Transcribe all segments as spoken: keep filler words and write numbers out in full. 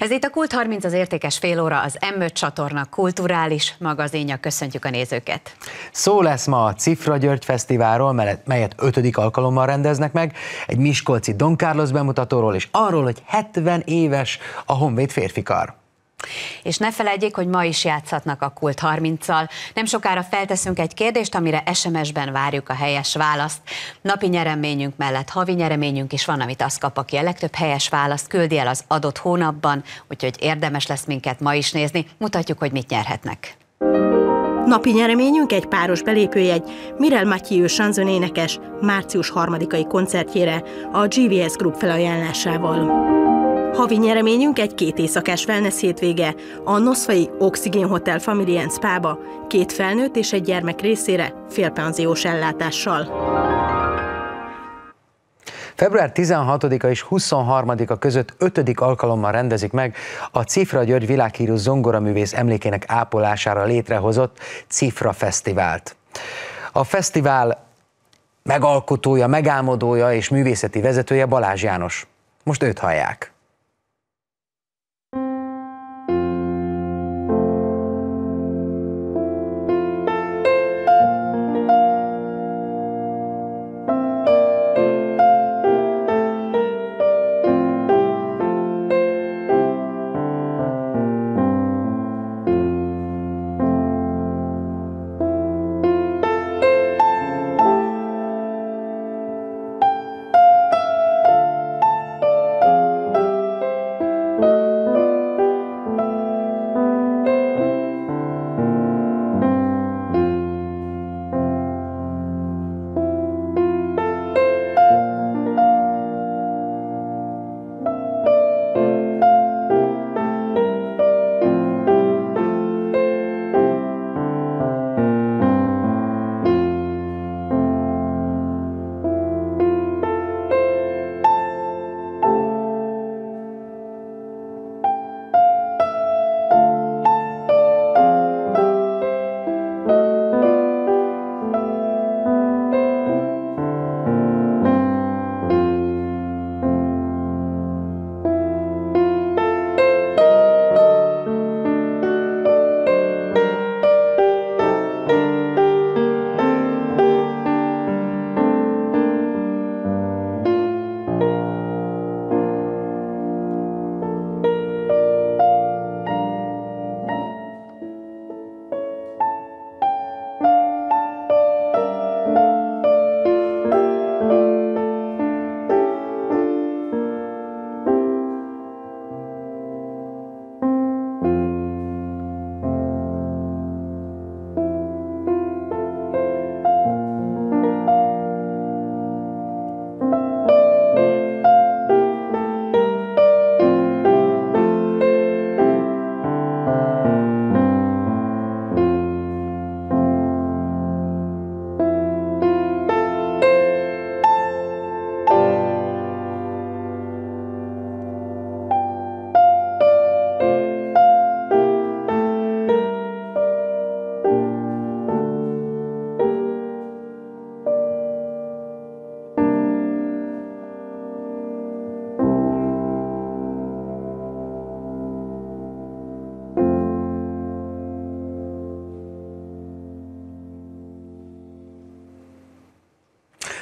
Ez itt a Kult harminc, az értékes fél óra, az M öt csatorna kulturális magazinja. Köszöntjük a nézőket! Szó lesz ma a Cziffra György Fesztiválról, melyet ötödik alkalommal rendeznek meg, egy miskolci Don Carlos bemutatóról, és arról, hogy hetven éves a Honvéd Férfikar. És ne feledjék, hogy ma is játszhatnak a Kult harminccal. Nem sokára felteszünk egy kérdést, amire es em es-ben várjuk a helyes választ. Napi nyereményünk mellett havi nyereményünk is van, amit az kap, aki a legtöbb helyes választ küldi el az adott hónapban, úgyhogy érdemes lesz minket ma is nézni. Mutatjuk, hogy mit nyerhetnek. Napi nyereményünk egy páros belépőjegy Mireille Mathieu sanzonénekes március harmadikai koncertjére a gé vé es Group felajánlásával. Havi nyereményünk egy két éjszakás wellness hétvége a noszfai Oxygen Hotel Family and Spa-ba, két felnőtt és egy gyermek részére félpenziós ellátással. február tizenhatodika és huszonharmadika között ötödik alkalommal rendezik meg a Cziffra György világhírű zongoraművész emlékének ápolására létrehozott Cziffra Fesztivált. A fesztivál megalkotója, megálmodója és művészeti vezetője Balázs János. Most őt hallják.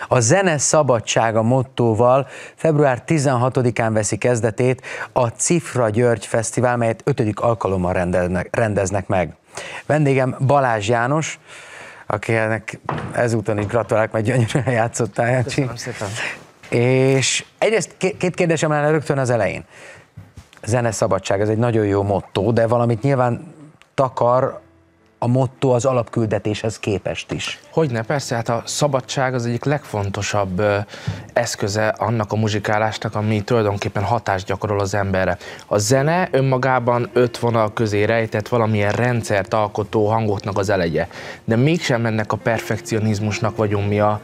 A zene szabadsága mottóval február tizenhatodikán veszi kezdetét a Cziffra György Fesztivál, melyet ötödik alkalommal rendeznek meg. Vendégem Balázs János, akinek ezúton is gratulálok, mert gyönyörűen játszottál, Jácsi. Köszönöm szépen. És egyrészt két kérdésem lenne rögtön az elején. Zene szabadság, ez egy nagyon jó mottó, de valamit nyilván takar a motto az alapküldetéshez képest is. Hogyne, persze, hát a szabadság az egyik legfontosabb eszköze annak a muzsikálásnak, ami tulajdonképpen hatást gyakorol az emberre. A zene önmagában öt vonal közé rejtett valamilyen rendszert alkotó hangoknak az elegye. De mégsem ennek a perfekcionizmusnak vagyunk mi a,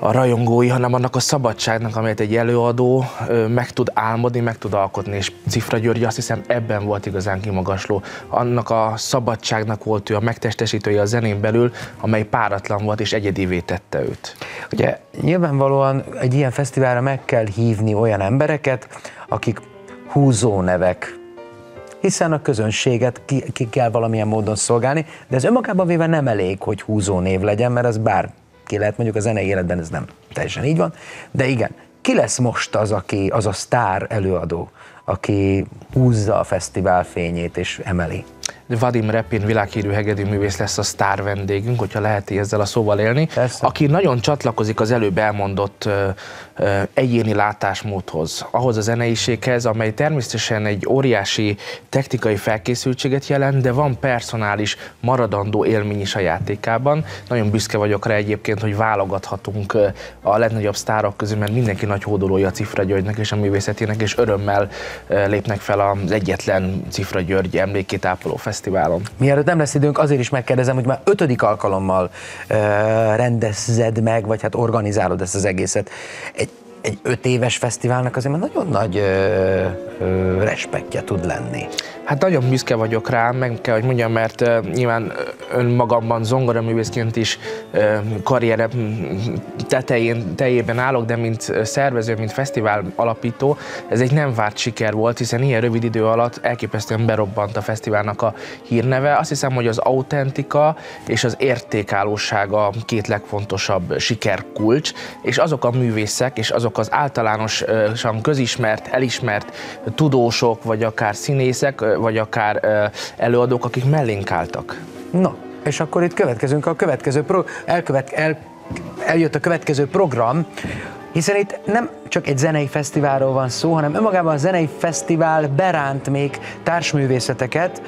a rajongói, hanem annak a szabadságnak, amelyet egy előadó meg tud álmodni, meg tud alkotni. És Cziffra György, azt hiszem, ebben volt igazán kimagasló. Annak a szabadságnak volt ő a megtestesítője a zenén belül, amely páratlan volt és egyedivé tette őt. Ugye nyilvánvalóan egy ilyen fesztiválra meg kell hívni olyan embereket, akik húzónevek hiszen a közönséget ki, ki kell valamilyen módon szolgálni, de ez önmagában véve nem elég, hogy húzó név legyen, mert az bárki lehet, mondjuk a zenei életben ez nem teljesen így van, de igen, ki lesz most az, aki, az a sztár előadó, aki húzza a fesztivál fényét és emeli? Vadim Repin világhírű hegedűművész lesz a sztár vendégünk, hogyha leheti ezzel a szóval élni, persze, aki nagyon csatlakozik az előbb elmondott ö, ö, egyéni látásmódhoz, ahhoz a zeneiséghez, amely természetesen egy óriási technikai felkészültséget jelent, de van personális, maradandó élmény is a játékában. Nagyon büszke vagyok rá egyébként, hogy válogathatunk a legnagyobb sztárok közül, mert mindenki nagy hódolója Cziffra Györgynek és a művészetének, és örömmel lépnek fel az egyetlen Cziffra György emlékét ápoló fesztiválon. Mielőtt nem lesz időnk, azért is megkérdezem, hogy már ötödik alkalommal uh, rendezzed meg, vagy hát organizálod ezt az egészet. Egy, egy öt éves fesztiválnak azért már nagyon nagy uh, uh, respektje tud lenni. Hát nagyon büszke vagyok rá, meg kell, hogy mondjam, mert uh, nyilván önmagamban zongoraművészként is uh, karrierem tetején, teljében állok, de mint szervező, mint fesztivál alapító, ez egy nem várt siker volt, hiszen ilyen rövid idő alatt elképesztően berobbant a fesztiválnak a hírneve. Azt hiszem, hogy az autentika és az értékállóság a két legfontosabb sikerkulcs, és azok a művészek, és azok az általánosan közismert, elismert tudósok, vagy akár színészek, vagy akár előadók, akik mellénk álltak. Na, és akkor itt következünk a következő pro... Elkövet... El... Eljött a következő program, hiszen itt nem csak egy zenei fesztiválról van szó, hanem önmagában a zenei fesztivál beránt még társművészeteket,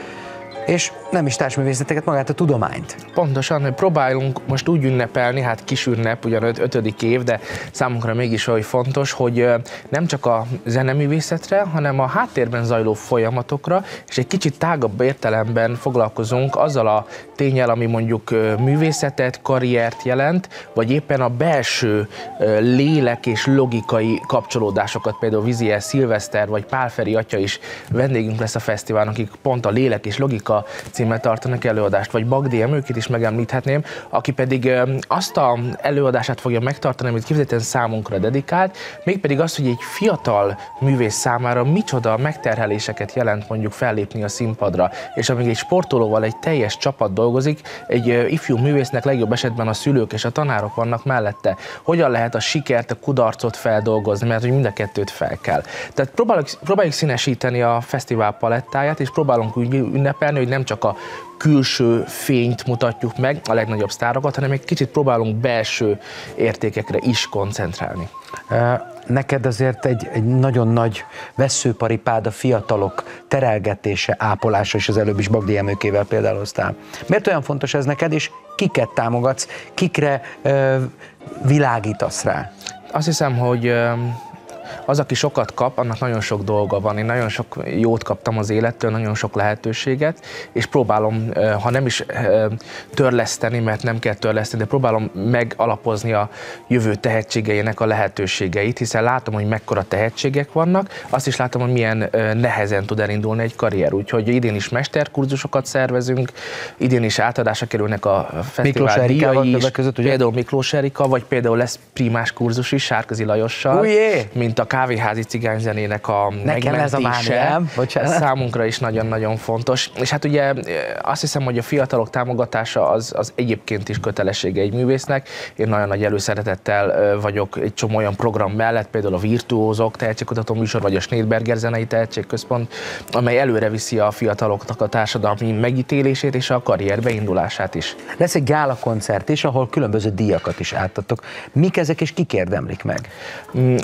és nem is társművészeteket, magát a tudományt. Pontosan, próbálunk most úgy ünnepelni, hát kis ünnep, ugyan ötödik év, de számunkra mégis oly fontos, hogy nem csak a zeneművészetre, hanem a háttérben zajló folyamatokra, és egy kicsit tágabb értelemben foglalkozunk azzal a ténnyel, ami mondjuk művészetet, karriert jelent, vagy éppen a belső lélek és logikai kapcsolódásokat, például Viziel Szilveszter vagy Pálferi atya is vendégünk lesz a fesztiválon, akik pont a lélek és logika címmel tartanak előadást, vagy Bagdi Emőkét is megemlíthetném, aki pedig azt a előadását fogja megtartani, amit kifejezetten számunkra dedikált, mégpedig az, hogy egy fiatal művész számára micsoda megterheléseket jelent mondjuk fellépni a színpadra, és amíg egy sportolóval egy teljes csapat dolgozik, egy ifjú művésznek legjobb esetben a szülők és a tanárok vannak mellette. Hogyan lehet a sikert, a kudarcot feldolgozni, mert hogy mind a kettőt fel kell. Tehát próbáljuk, próbáljuk színesíteni a fesztivál palettáját, és próbálunk úgy ünnepelni, hogy nem csak a külső fényt mutatjuk meg, a legnagyobb sztárokat, hanem egy kicsit próbálunk belső értékekre is koncentrálni. Neked azért egy, egy nagyon nagy vesszőparipád a fiatalok terelgetése, ápolása, és az előbb is Bagdi Emőkével például hoztál. Miért olyan fontos ez neked, és kiket támogatsz, kikre ö, világítasz rá? Azt hiszem, hogy... Ö, Az, aki sokat kap, annak nagyon sok dolga van. Én nagyon sok jót kaptam az élettől, nagyon sok lehetőséget, és próbálom, ha nem is törleszteni, mert nem kell törleszteni, de próbálom megalapozni a jövő tehetségeinek a lehetőségeit, hiszen látom, hogy mekkora tehetségek vannak, azt is látom, hogy milyen nehezen tud elindulni egy karrier. Úgyhogy idén is mesterkurzusokat szervezünk, idén is átadásra kerülnek a fesztivál díjai is, között, például Miklós Erika, vagy például lesz primás kurzus is Sárközi Lajossal, mint a kávéházi cigányzenének a megmentése. Ez számunkra is nagyon-nagyon fontos. És hát ugye azt hiszem, hogy a fiatalok támogatása az, az egyébként is kötelessége egy művésznek. Én nagyon nagy előszeretettel vagyok egy csomó olyan program mellett, például a Virtuózók tehetségkutató műsor, vagy a Schneiderberger zenei tehetségközpont, amely előre viszi a fiataloknak a társadalmi megítélését és a karrier beindulását is. Lesz egy gála koncert is, ahol különböző díjakat is átadtok. Mik ezek és kik érdemlik meg?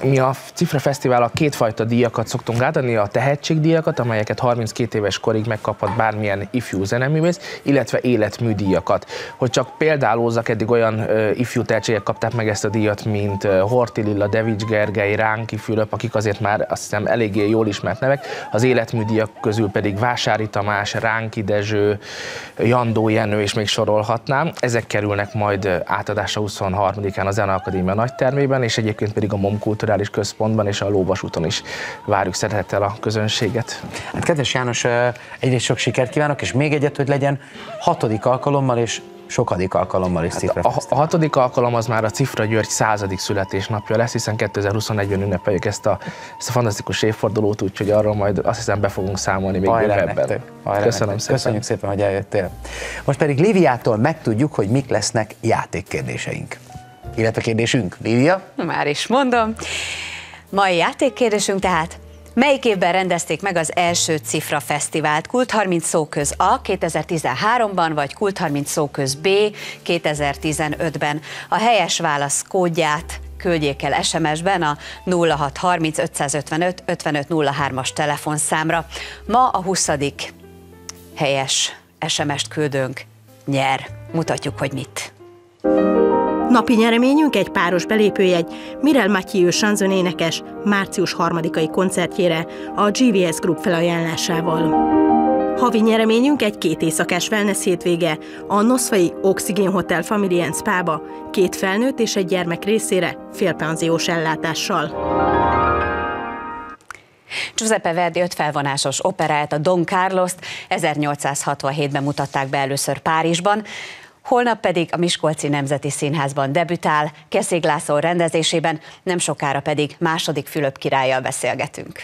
Mi a Cziffra Fesztiválon kétfajta díjakat szoktunk átadni, a tehetségdíjakat, amelyeket harminckét éves korig megkaphat bármilyen ifjú zeneművész, illetve életműdíjakat. Hogy csak példálózzak, eddig olyan ö, ifjú tehetségek kapták meg ezt a díjat, mint ö, Horthy Lilla, Devics Gergely, Ránki Fülöp, akik azért már azt hiszem eléggé jól ismert nevek, az életműdíjak közül pedig Vásári Tamás, Ránki Dezső, Jandó Jenő, és még sorolhatnám. Ezek kerülnek majd átadásra huszonharmadikán a Zeneakadémia nagytermében, és egyébként pedig a MOM Kulturális Központ pontban és a Lóvasúton is várjuk szeretettel a közönséget. Hát kedves János, egyrészt sok sikert kívánok, és még egyet, hogy legyen hatodik alkalommal, és sokadik alkalommal is Cziffra hát a, a hatodik alkalom az már a Cziffra György századik születésnapja lesz, hiszen kétezer-huszonegyben ünnepeljük ezt a, ezt a fantasztikus évfordulót, úgyhogy arról majd azt hiszem be fogunk számolni még bővebben. Köszönöm szépen. Köszönjük szépen, hogy eljöttél. Most pedig Líviától megtudjuk, hogy mik lesznek játékkérdéseink. Illetve kérdésünk, Lívia? Már is mondom. Mai játékkérdésünk tehát: melyik évben rendezték meg az első Cziffra Fesztivált? Kult harminc szóköz A kétezer-tizenháromban, vagy Kult harminc szóköz B kétezer-tizenötben? A helyes válasz kódját küldjék el es em es-ben a nulla hat harminc ötszázötvenöt ötvenöt nulla hármas telefonszámra. Ma a huszadik helyes es em es-t küldőnk nyer. Mutatjuk, hogy mit. Napi nyereményünk egy páros belépőjegy Mireille Mathieu chanson énekes március harmadikai koncertjére a gé vé es Group felajánlásával. Havi nyereményünk egy két éjszakás wellness hétvége a Noszfai Oxygen Hotel Family and Spa-ba, két felnőtt és egy gyermek részére félpanziós ellátással. Giuseppe Verdi öt felvonásos operáját, a Don Carlost ezernyolcszázhatvanhétben mutatták be először Párizsban, holnap pedig a Miskolci Nemzeti Színházban debütál, Keszég László rendezésében, nem sokára pedig második Fülöp királlyal beszélgetünk.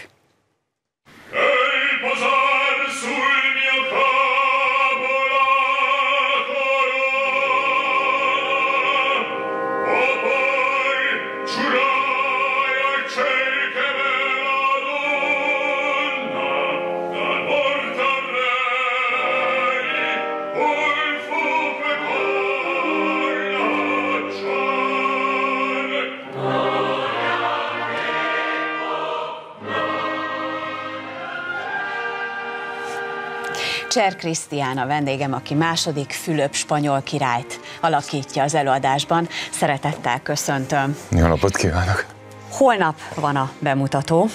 Cser Krisztián a vendégem, aki második Fülöp spanyol királyt alakítja az előadásban. Szeretettel köszöntöm. Jó napot kívánok! Holnap van a bemutató.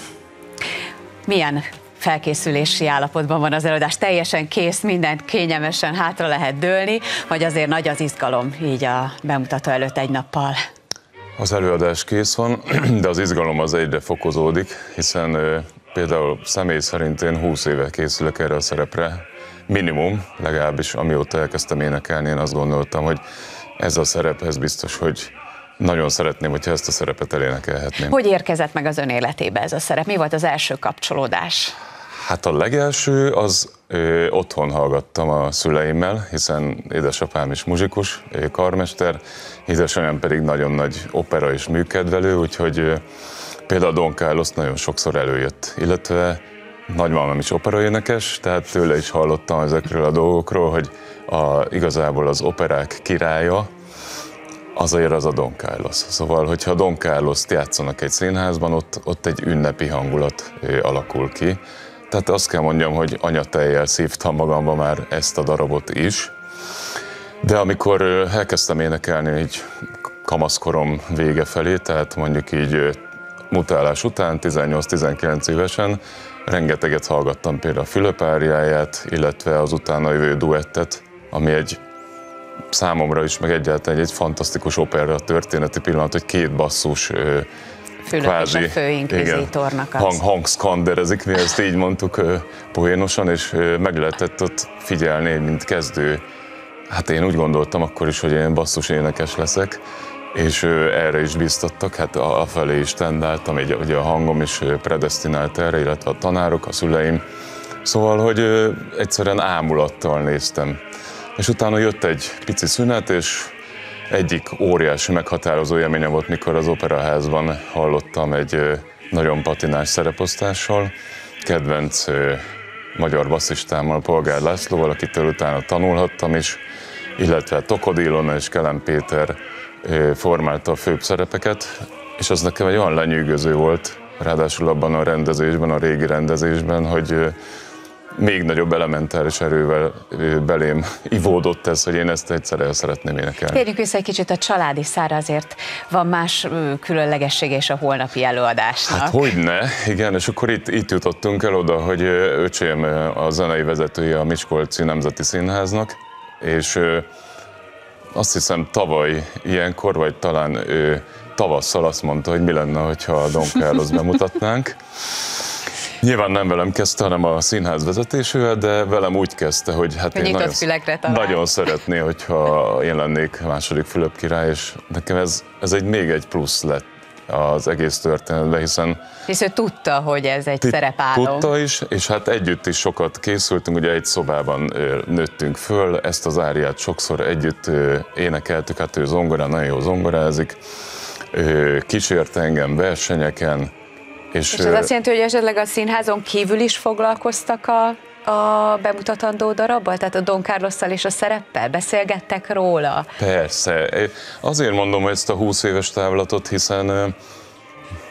Milyen felkészülési állapotban van az előadás? Teljesen kész, mindent kényelmesen hátra lehet dőlni, vagy azért nagy az izgalom így a bemutató előtt egy nappal? Az előadás kész van, de az izgalom az egyre fokozódik, hiszen például személy szerint én húsz éve készülök erre a szerepre, minimum, legalábbis amióta elkezdtem énekelni, én azt gondoltam, hogy ez a szerephez biztos, hogy nagyon szeretném, hogyha ezt a szerepet elénekelhetném. Hogy érkezett meg az ön életébe ez a szerep? Mi volt az első kapcsolódás? Hát a legelső az ö, otthon hallgattam a szüleimmel, hiszen édesapám is muzsikus, karmester, édesanyám pedig nagyon nagy opera és műkedvelő, úgyhogy ö, például Don Carlos nagyon sokszor előjött, illetve nagymamám is operaénekes, tehát tőle is hallottam ezekről a dolgokról, hogy a, igazából az operák királya azért az a Don Carlos. Szóval, hogyha Don Carlost játszanak egy színházban, ott, ott egy ünnepi hangulat alakul ki. Tehát azt kell mondjam, hogy anyatejjel szívtam magamba már ezt a darabot is. De amikor elkezdtem énekelni így kamaszkorom vége felé, tehát mondjuk így mutálás után, tizennyolc-tizenkilenc évesen, rengeteget hallgattam például a Fülöp áriáját, illetve az utána jövő duettet, ami egy számomra is, meg egyáltalán egy fantasztikus opera történeti pillanat, hogy két basszus Fülöp kvázi, és a főinkvizítornak igen, hang, hangszkanderezik, mi ezt így mondtuk poénosan, és meg lehetett ott figyelni, mint kezdő. Hát én úgy gondoltam akkor is, hogy én basszus énekes leszek, és erre is bíztattak, hát afelé is tendáltam, ugye a hangom is predesztinált erre, illetve a tanárok, a szüleim. Szóval, hogy egyszerűen ámulattal néztem. És utána jött egy pici szünet, és egyik óriási meghatározó élményem volt, mikor az operaházban hallottam egy nagyon patinás szereposztással, kedvenc magyar basszistámmal, Polgár Lászlóval, akitől utána tanulhattam is, illetve Tokodilona és Kelem Péter formálta a főbb szerepeket, és az nekem egy olyan lenyűgöző volt, ráadásul abban a rendezésben, a régi rendezésben, hogy még nagyobb elementáris erővel belém ivódott ez, hogy én ezt egyszer el szeretném énekelni. Térjünk vissza egy kicsit a családi szára, azért van más különlegessége és a holnapi előadásnak. Hát hogyne, igen, és akkor itt, itt jutottunk el oda, hogy öcsém a zenei vezetője a Miskolci Nemzeti Színháznak, és azt hiszem tavaly ilyenkor, vagy talán ő, tavasszal azt mondta, hogy mi lenne, hogyha a Don Carlost bemutatnánk. Nyilván nem velem kezdte, hanem a színház vezetésével, de velem úgy kezdte, hogy hát én nagyon, nagyon szeretné, hogyha én lennék második Fülöp király, és nekem ez, ez egy még egy plusz lett az egész történetben, hiszen... És ő tudta, hogy ez egy szerepálom. Tudta is, és hát együtt is sokat készültünk, ugye egy szobában nőttünk föl, ezt az áriát sokszor együtt énekeltük, hát ő zongorán, nagyon jó zongorázik, kísérte engem versenyeken. És, és az azt jelenti, hogy esetleg a színházon kívül is foglalkoztak a, a bemutatandó darabbal? Tehát a Don Carlosszal és a szereppel? Beszélgettek róla? Persze. Azért mondom ezt a húsz éves távlatot, hiszen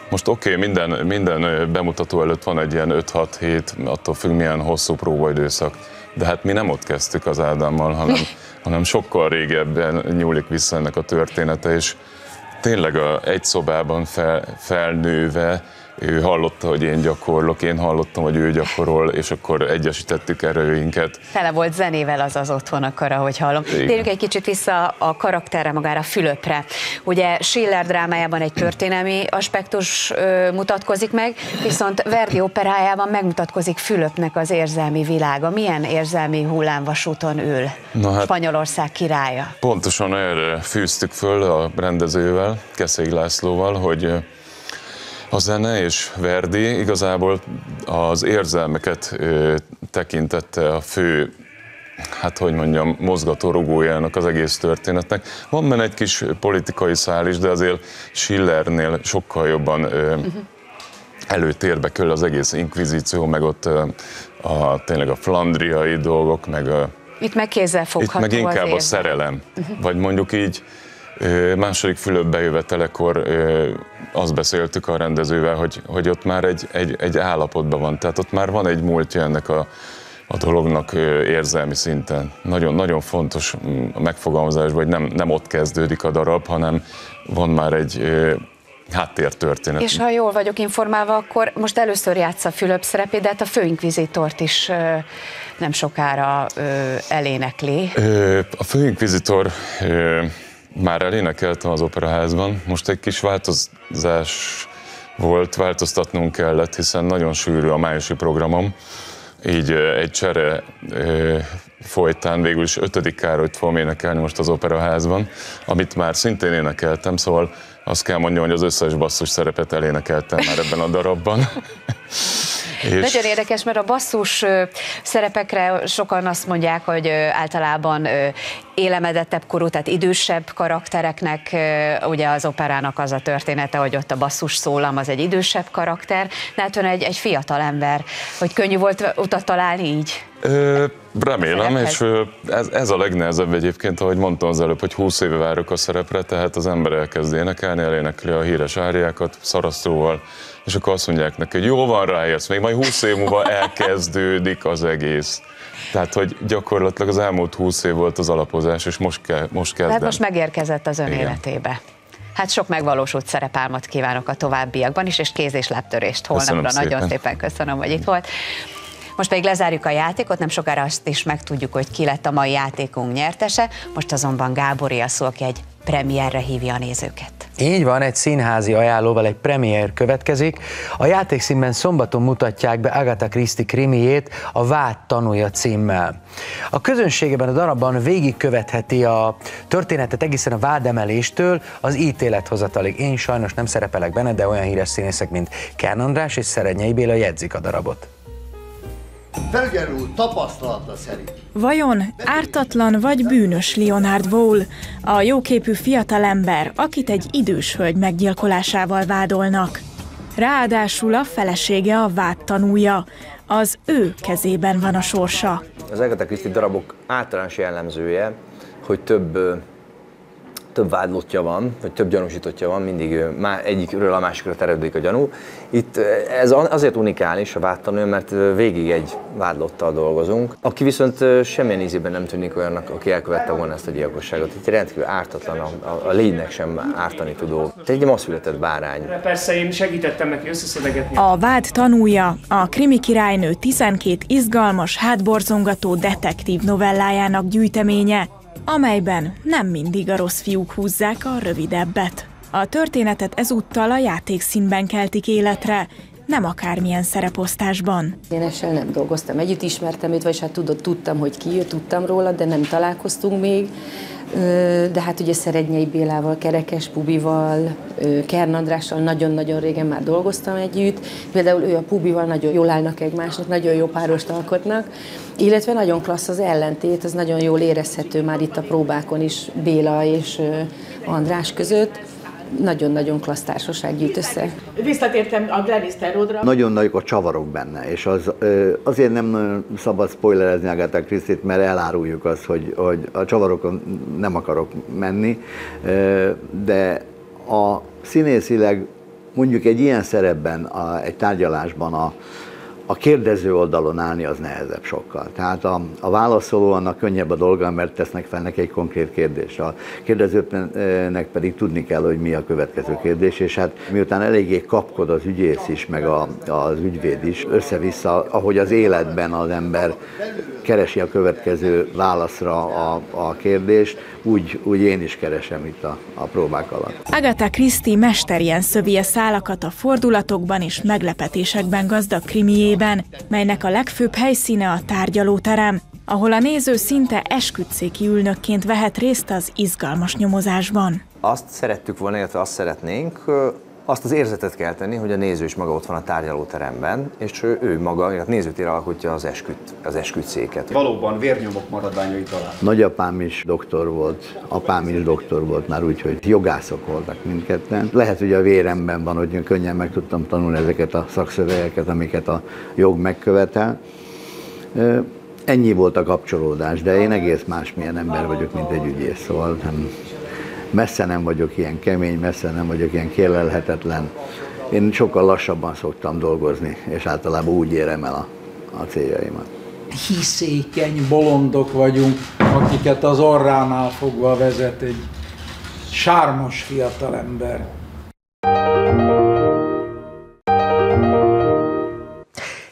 most oké, okay, minden, minden bemutató előtt van egy ilyen öt-hat hét, attól függ milyen hosszú próbaidőszak. De hát mi nem ott kezdtük az Ádámmal, hanem, hanem sokkal régebben nyúlik vissza ennek a története, és tényleg a, egy szobában fel, felnőve, ő hallotta, hogy én gyakorlok, én hallottam, hogy ő gyakorol, és akkor egyesítettük erőinket. Tele volt zenével az az otthon, akkor, ahogy hallom. Térjünk egy kicsit vissza a karakterre magára, Fülöpre. Ugye Schiller drámájában egy történelmi aspektus ö, mutatkozik meg, viszont Verdi operájában megmutatkozik Fülöpnek az érzelmi világa. Milyen érzelmi hullámvasúton ül hát, Spanyolország királya? Pontosan erre fűztük föl a rendezővel, Keszég Lászlóval, hogy a zene és Verdi igazából az érzelmeket ö, tekintette a fő, hát hogy mondjam, mozgatórugójának az egész történetnek. Van benne egy kis politikai szál is, de azért Schillernél sokkal jobban ö, uh-huh. előtérbe kerül az egész inkvizíció, meg ott ö, a, tényleg a flandriai dolgok, meg a... Itt meg kézzelfogható az inkább azért. A szerelem, uh-huh. vagy mondjuk így, második Fülöp bejövetelekor azt beszéltük a rendezővel, hogy, hogy ott már egy, egy, egy állapotban van, tehát ott már van egy múltja ennek a, a dolognak érzelmi szinten. Nagyon, nagyon fontos a megfogalmazásban, hogy nem, nem ott kezdődik a darab, hanem van már egy háttértörténet. És ha jól vagyok informálva, akkor most először játsza Fülöp szerepét, de hát a főinkvizitort is nem sokára elénekli. A főinkvizitor... Már elénekeltem az operaházban, most egy kis változás volt, változtatnunk kellett, hiszen nagyon sűrű a májusi programom, így egy csere folytán végül is ötödik Károlyt fogom énekelni most az operaházban, amit már szintén énekeltem, szóval azt kell mondjam, hogy az összes basszus szerepet elénekeltem már ebben a darabban. És... Nagyon érdekes, mert a basszus szerepekre sokan azt mondják, hogy általában élemedettebb korú, tehát idősebb karaktereknek, ugye az operának az a története, hogy ott a basszus szólam az egy idősebb karakter, de hát ön egy, egy fiatal ember, hogy könnyű volt utat találni így? Ö, remélem, és ez, ez a legnehezebb egyébként, ahogy mondtam az előbb, hogy húsz éve várok a szerepre, tehát az ember elkezd énekelni, elénekli a híres áriákat Szarasztóval, és akkor azt mondják neki, hogy jó van, ráérsz, még majd húsz év múlva elkezdődik az egész. Tehát, hogy gyakorlatilag az elmúlt húsz év volt az alapozás, és most, ke, most kezdem. Tehát most megérkezett az ön Igen. életébe. Hát sok megvalósult szerepálmat kívánok a továbbiakban is, és kéz- és lábtörést holnapra. Szépen. Nagyon szépen köszönöm, hogy itt volt. Most pedig lezárjuk a játékot, nem sokára azt is megtudjuk, hogy ki lett a mai játékunk nyertese. Most azonban Gábori a szó, aki egy premierre hívja a nézőket. Így van, egy színházi ajánlóval egy premier következik. A játékszínben szombaton mutatják be Agatha Christie krimiét, A vád tanúja címmel. A közönségében a darabban végigkövetheti a történetet egészen a vádemeléstől az ítélethozatalig. Én sajnos nem szerepelek benne, de olyan híres színészek, mint Kern András és Szerednyei Béla jegyzik a darabot. Berger úr tapasztalata szerint. Vajon ártatlan vagy bűnös Leonard Wohl, a jóképű fiatalember, akit egy idős hölgy meggyilkolásával vádolnak? Ráadásul a felesége a vád tanúja, az ő kezében van a sorsa. Az Agatha Christie darabok általános jellemzője, hogy több, több vádlottja van, vagy több gyanúsítottja van, mindig egyikről a másikra terelődik a gyanú. Itt ez azért unikális a vád tanúja, mert végig egy vádlottal dolgozunk, aki viszont semmilyen ízében nem tűnik olyannak, aki elkövette volna ezt a gyilkosságot. Itt rendkívül ártatlan, a, a lénynek sem ártani tudó. Egy ma született bárány. Persze én segítettem neki összeszedegetni. A vád tanúja, a krimi királynő tizenkét izgalmas, hátborzongató detektív novellájának gyűjteménye, amelyben nem mindig a rossz fiúk húzzák a rövidebbet. A történetet ezúttal a játékszínben keltik életre, nem akármilyen szereposztásban. Én ezzel nem dolgoztam együtt, ismertem őt, vagyis hát tudod, tudtam, hogy ki ő, tudtam róla, de nem találkoztunk még. De hát ugye Szerednyei Bélával, Kerekes Pubival, Kern Andrással nagyon-nagyon régen már dolgoztam együtt. Például ő a Pubival nagyon jól állnak egymásnak, nagyon jó párost alkotnak. Illetve nagyon klassz az ellentét, ez nagyon jól érezhető már itt a próbákon is Béla és András között. Nagyon-nagyon klassz társaság gyűjt össze. Visszatértem a Glenister Roadra. Nagyon nagyok a csavarok benne, és az, azért nem szabad spoilerezni Agatha Christie-t, mert eláruljuk azt, hogy, hogy a csavarokon nem akarok menni, de a színészileg mondjuk egy ilyen szerepben, a, egy tárgyalásban a, a kérdező oldalon állni az nehezebb sokkal. Tehát a, a válaszoló annak könnyebb a dolga, mert tesznek fel neki egy konkrét kérdést. A kérdezőknek pedig tudni kell, hogy mi a következő kérdés, és hát miután eléggé kapkod az ügyész is, meg a, az ügyvéd is, össze-vissza, ahogy az életben az ember keresi a következő válaszra a, a kérdést, úgy, úgy én is keresem itt a, a próbák alatt. Agatha Christie mester ilyen szövi a szálakat a fordulatokban és meglepetésekben gazdag krimiében, melynek a legfőbb helyszíne a tárgyalóterem, ahol a néző szinte esküdtszéki ülnökként vehet részt az izgalmas nyomozásban. Azt szerettük volna, illetve azt szeretnénk, azt az érzetet kell tenni, hogy a néző is maga ott van a tárgyalóteremben, és ő, ő maga, illetve nézőtér alkotja az esküdt, az esküdtszéket. Valóban vérnyomok maradványai talán. Nagyapám is doktor volt, apám is doktor volt már, úgyhogy jogászok voltak mindketten. Lehet, hogy a véremben van, hogy könnyen meg tudtam tanulni ezeket a szakszövegeket, amiket a jog megkövetel. Ennyi volt a kapcsolódás, de én egész másmilyen ember vagyok, mint egy ügyész, szóval nem... Messze nem vagyok ilyen kemény, messze nem vagyok ilyen kérlelhetetlen. Én sokkal lassabban szoktam dolgozni, és általában úgy érem el a, a céljaimat. Hiszékeny bolondok vagyunk, akiket az orránál fogva vezet egy sármos fiatalember.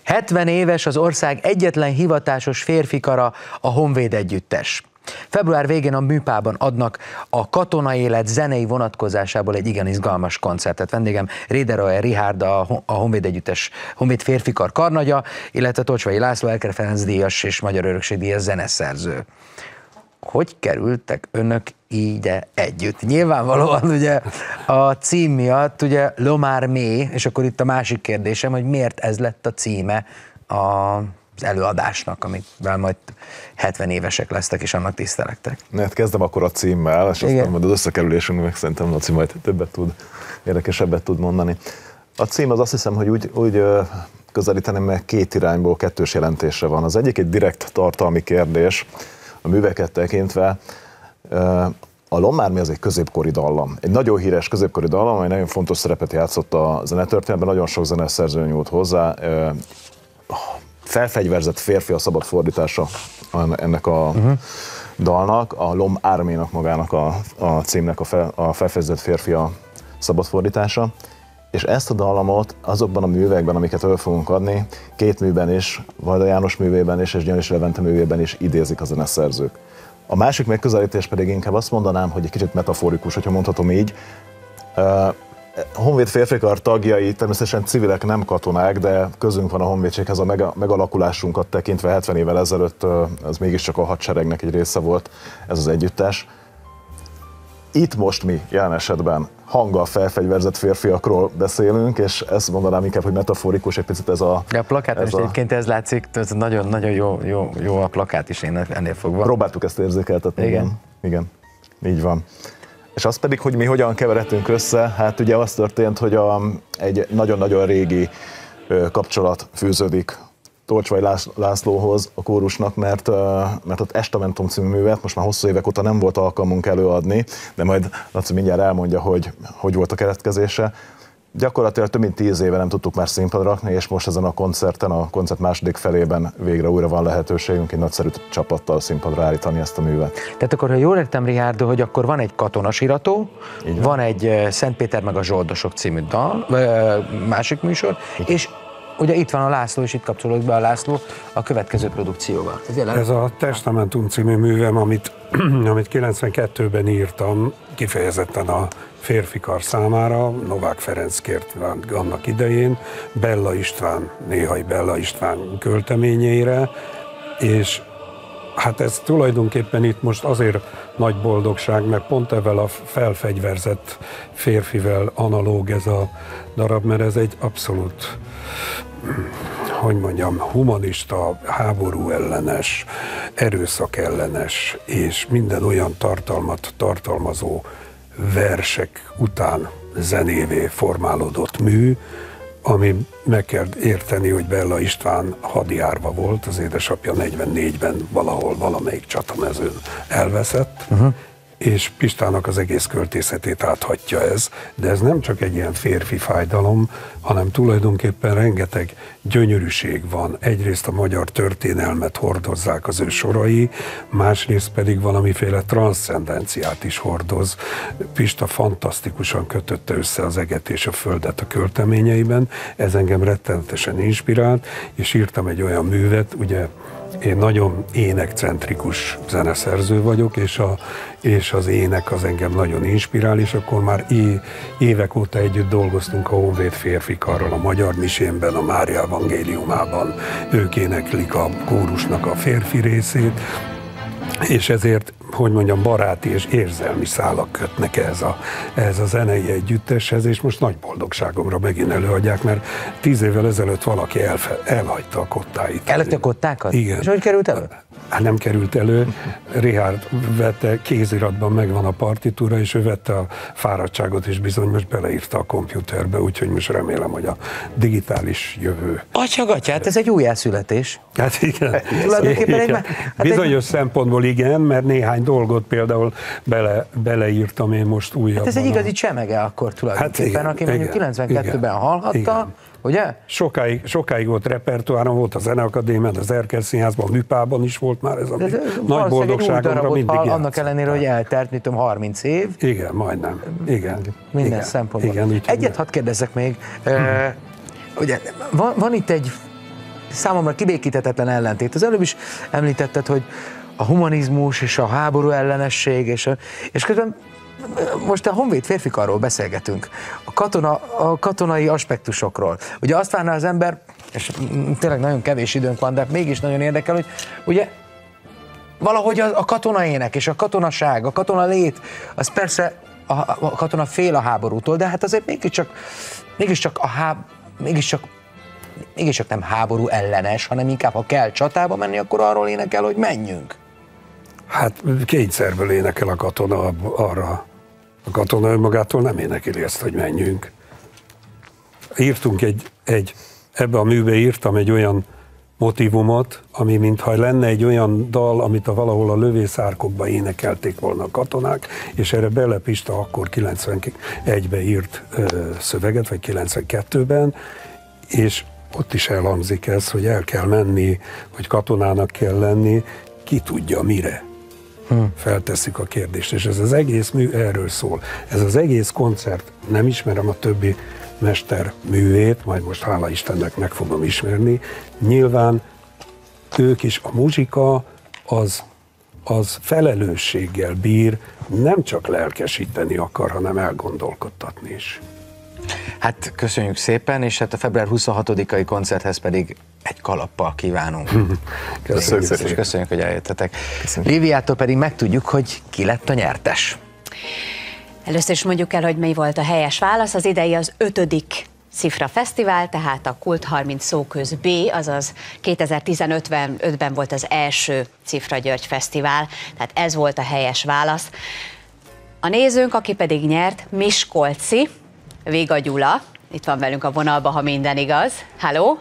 hetven éves az ország egyetlen hivatásos férfikara, a Honvéd együttes. Február végén a Müpában adnak a katonai élet zenei vonatkozásából egy igen izgalmas koncertet. Vendégem Réderoer Richárd, a Honvéd Együttes, Honvéd Férfikar karnagya, illetve Tolcsvay László, Elker Ferenc-díjas és Magyar Örökség-díjas zeneszerző. Hogy kerültek önök ide együtt? Nyilvánvalóan ugye a cím miatt, ugye L'homme armé, és akkor itt a másik kérdésem, hogy miért ez lett a címe a... az előadásnak, amivel majd hetven évesek lesztek, és annak tisztelektek. Hát kezdem akkor a címmel, és aztán majd az összekerülésünk, meg szerintem Laci majd többet tud, érdekesebbet tud mondani. A cím az, azt hiszem, hogy úgy, úgy közelíteném, mert két irányból kettős jelentése van. Az egyik egy direkt tartalmi kérdés, a műveket tekintve. A L'homme armé az egy középkori dallam. Egy nagyon híres középkori dallam, amely nagyon fontos szerepet játszott a zenetörténetben, nagyon sok zeneszerző nyúlt hozzá. Felfegyverzett férfi a szabad fordítása ennek a uh-huh. dalnak, a L'homme arménak magának a, a címnek a, fel, a felfegyverzett férfi a szabad fordítása, és ezt a dallamot azokban a művekben, amiket elő fogunk adni, két műben is, Vajda János művében is, és Gyöngyösi Levente művében is idézik a zeneszerzők. A másik megközelítés pedig inkább azt mondanám, hogy egy kicsit metaforikus, hogyha mondhatom így. Honvéd Férfikar tagjai természetesen civilek, nem katonák, de közünk van a honvédséghez, a megalakulásunkat tekintve hetven évvel ezelőtt ez mégiscsak a hadseregnek egy része volt, ez az együttes. Itt most mi jelen esetben hanggal felfegyverzett férfiakról beszélünk, és ezt mondanám inkább, hogy metaforikus egy picit ez a... De a plakáton ez is a... egyébként ez látszik, ez nagyon-nagyon jó, jó, jó a plakát is én ennél fogva. Próbáltuk ezt érzékeltetni. Igen. Igen, így van. És az pedig, hogy mi hogyan keveredtünk össze, hát ugye az történt, hogy a, egy nagyon-nagyon régi ö, kapcsolat fűződik Tolcsvay Lászlóhoz, a kórusnak, mert, ö, mert ott Estamentum című művet most már hosszú évek óta nem volt alkalmunk előadni, de majd Laci mindjárt elmondja, hogy hogy volt a keletkezése. Gyakorlatilag több mint tíz éve nem tudtuk már színpadra rakni, és most ezen a koncerten, a koncert második felében végre újra van lehetőségünk egy nagyszerű csapattal színpadra állítani ezt a művet. Tehát akkor, ha jól értem, Richárd, hogy akkor van egy katonasirató, van. van egy Szent Péter meg a Zsoldosok című dal, másik műsor, és ugye itt van a László, és itt kapcsolódik be a László a következő produkcióval. Ez, jelen... Ez a Testamentum című művem, amit, amit kilencvenkettőben írtam, kifejezetten a Férfikar számára, Novák Ferenc kért annak idején, Bella István, néhai Bella István költeményeire, és hát ez tulajdonképpen itt most azért nagy boldogság, mert pont evel a felfegyverzett férfivel analóg ez a darab, mert ez egy abszolút, hogy mondjam, humanista, háború ellenes, erőszak ellenes, és minden olyan tartalmat tartalmazó versek után zenévé formálódott mű, ami meg kell érteni, hogy Bella István hadjárva volt, az édesapja negyvennégyben valahol valamelyik csatamezőn elveszett, uh-huh. és Pistának az egész költészetét áthatja ez, de ez nem csak egy ilyen férfi fájdalom, hanem tulajdonképpen rengeteg gyönyörűség van. Egyrészt a magyar történelmet hordozzák az ő sorai, másrészt pedig valamiféle transzcendenciát is hordoz. Pista fantasztikusan kötötte össze az eget és a földet a költeményeiben, ez engem rettenetesen inspirált, és írtam egy olyan művet, ugye, én nagyon énekcentrikus zeneszerző vagyok, és, a, és az ének az engem nagyon inspirál, és akkor már é, évek óta együtt dolgoztunk a Honvéd Férfikarral, a Magyar Misénben, a Mária Evangéliumában. Ők éneklik a kórusnak a férfi részét, és ezért, hogy mondjam, baráti és érzelmi szálak kötnek ehhez a, ehhez a zenei együtteshez, és most nagy boldogságomra megint előadják, mert tíz évvel ezelőtt valaki elfe, elhagyta a kottáit. Elhagyta a kottákat? Igen. És hogy került elő? Hát nem került elő. Richard vette, kéziratban megvan a partitúra, és ő vette a fáradtságot, és bizony most beleírta a komputerbe, úgyhogy most remélem, hogy a digitális jövő. Atyagatyát, ez egy újjászületés. Hát igen. Tulajdonképpen egy, hát bizonyos egy... szempontból igen, mert néhány dolgot például bele, beleírtam én most újabban. Hát ez egy igazi csemege akkor tulajdonképpen, hát igen, aki mondjuk kilencvenkettőben hallhatta, igen. Ugye? Sokáig, sokáig volt repertoáron, volt a Zeneakadémián, az Erkel Színházban, a Müpában is volt már ez a de, de, nagy boldogságomra mindig hall, annak ellenére, hogy eltelt, mint tudom, harminc év. Igen, majdnem. Igen. Minden igen, szempontból. Igen, egyet hadd kérdezzek még. Hm. E, ugye, van, van itt egy számomra kibékíthetetlen ellentét. Az előbb is említetted, hogy a humanizmus és a háború ellenesség, és, a, és közben most a Honvéd Férfikarról beszélgetünk, a, katona, a katonai aspektusokról. Ugye azt várná az ember, és tényleg nagyon kevés időnk van, de mégis nagyon érdekel, hogy ugye valahogy a, a katonaének és a katonaság, a katona lét, az persze a, a katona fél a háborútól, de hát azért mégiscsak, mégiscsak a há, mégiscsak mégiscsak nem háború ellenes, hanem inkább, ha kell csatába menni, akkor arról énekel, hogy menjünk. Hát kényszerből énekel a katona arra. A katona önmagától nem énekeli ezt, hogy menjünk. Írtunk egy, egy ebbe a műbe írtam egy olyan motivumot, ami mintha lenne egy olyan dal, amit a valahol a lövészárkokban énekelték volna a katonák, és erre Belle Pista akkor kilencvenegyben írt ö, szöveget, vagy kilencvenkettőben, és ott is elhangzik ez, hogy el kell menni, hogy katonának kell lenni, ki tudja mire. Hmm. Feltesszük a kérdést, és ez az egész mű erről szól. Ez az egész koncert, nem ismerem a többi mester művét, majd most hála Istennek meg fogom ismerni, nyilván ők is, a muzsika az, az felelősséggel bír, nem csak lelkesíteni akar, hanem elgondolkodtatni is. Hát köszönjük szépen, és hát a február huszonhatodikai koncerthez pedig egy kalappal kívánunk. Köszönjük, és köszönjük, hogy eljöttetek. Köszönjük. Líviától pedig megtudjuk, hogy ki lett a nyertes. Először is mondjuk el, hogy mi volt a helyes válasz. Az idei az ötödik Cziffra Fesztivál, tehát a Kult harminc Szóköz B, azaz kétezer-tizenötben volt az első Cziffra György Fesztivál, tehát ez volt a helyes válasz. A nézőnk, aki pedig nyert, Miskolci, Véga Gyula, itt van velünk a vonalba, ha minden igaz. Halló!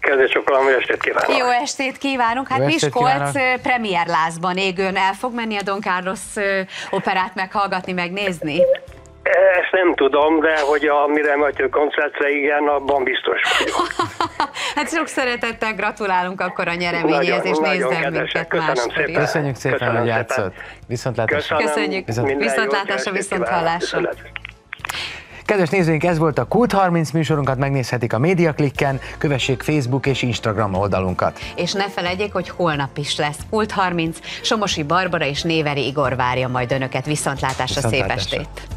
Kezdjük sokkal, jó estét kívánok! Jó estét kívánunk! Hát estét Miskolc kívánok. Premier Lázban égőn el fog menni a Don Carlos operát meghallgatni, megnézni? Ezt nem tudom, de hogy a Mireille Mathieu koncertre igen, abban biztos vagyok. Hát sok szeretettel gratulálunk akkor a nyereményhez, és nézzem minket máskor. Köszönjük szépen, köszönöm, hogy játszott. Viszontlátásra! Köszönjük! Viszontlátásra, viszonthallásra! Kedves nézőink, ez volt a Kult harminc, műsorunkat megnézhetik a MediaClicken, kövessék Facebook és Instagram oldalunkat. És ne felejtjék, hogy holnap is lesz Kult harminc, Somosi Barbara és Néveri Igor várja majd önöket. Viszontlátásra, viszontlátásra. Szép estét!